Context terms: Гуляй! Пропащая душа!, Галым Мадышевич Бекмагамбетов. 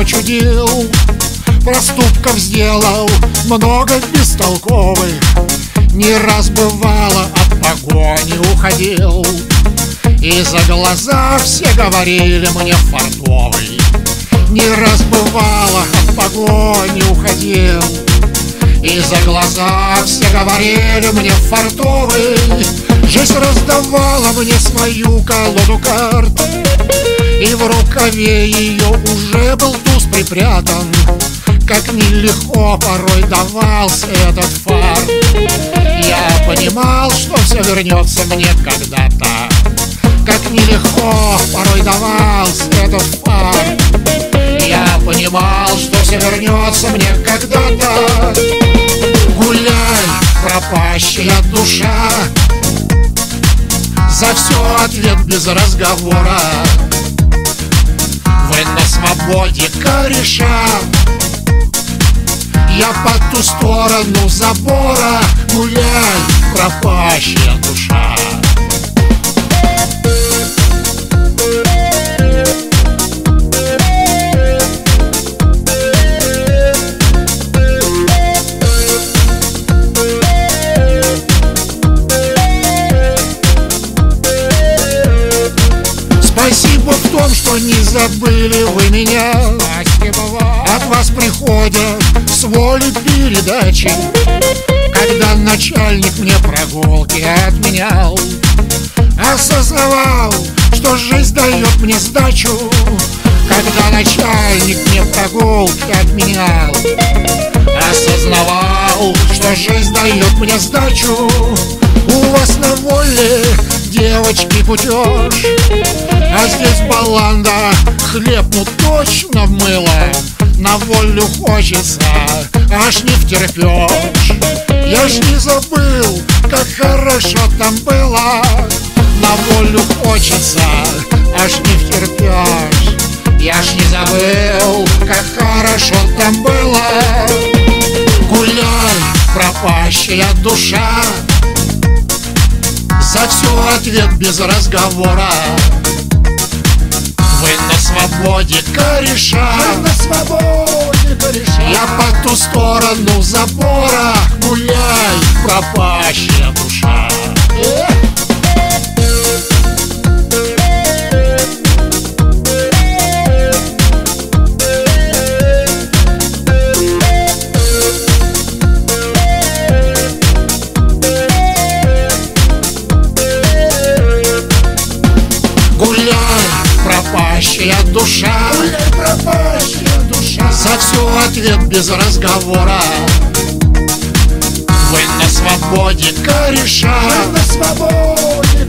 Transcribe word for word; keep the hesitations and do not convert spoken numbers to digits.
начудил, проступков сделал много бестолковых. Не раз бывало, от погони уходил, и за глаза все говорили мне фартовый. Не раз бывало, от погони уходил, и за глаза все говорили мне фартовый. Жизнь раздавала мне свою колоду карт, и в рукаве ее уже был туз припрятан. Как нелегко порой давался этот фарт. Я понимал, что все вернется мне когда-то. Как нелегко порой давался этот фарт. Я понимал, что все вернется мне когда-то. Гуляй, пропащая душа, за все ответ без разговора. Вы на свободе, кореша, я по ту сторону забора. Гуляй, пропащая душа. Спасибо в том, что не забыли вы меня. От вас приходят с волей передачи, когда начальник мне прогулки отменял. Осознавал, что жизнь дает мне сдачу, когда начальник мне прогулки отменял. Осознавал, что жизнь дает мне сдачу. У вас на воле, девочки, путеж, а здесь баланда, хлеб ну точно в мыло. На волю хочется, аж не втерпешь. Я ж не забыл, как хорошо там было. На волю хочется, аж не втерпешь. Я ж не забыл, как хорошо там было. Гуляй, пропащая душа, за все ответ без разговора. Вы на свободе, кореша, вы на свободе, кореша, я по ту сторону забора. Гуляй, пропащая душа. Пропащая душа, пропащая душа, за все ответ без разговора. Вы на свободе, кореша, вы на свободе.